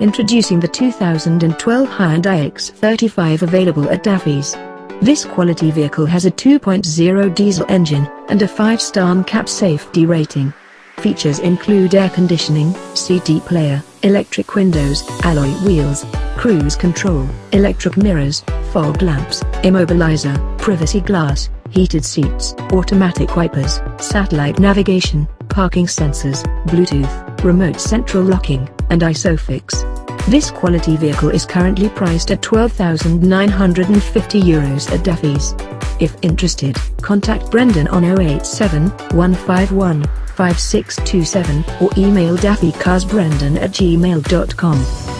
Introducing the 2012 Hyundai ix35 available at Daffy's. This quality vehicle has a 2.0 diesel engine, and a 5-star NCAP safety rating. Features include air conditioning, CD player, electric windows, alloy wheels, cruise control, electric mirrors, fog lamps, immobilizer, privacy glass, heated seats, automatic wipers, satellite navigation, parking sensors, Bluetooth, remote central locking, and ISOFIX. This quality vehicle is currently priced at €12,950 at Daffy's. If interested, contact Brendan on 087-151-5627 or email daffycarsbrendan@gmail.com.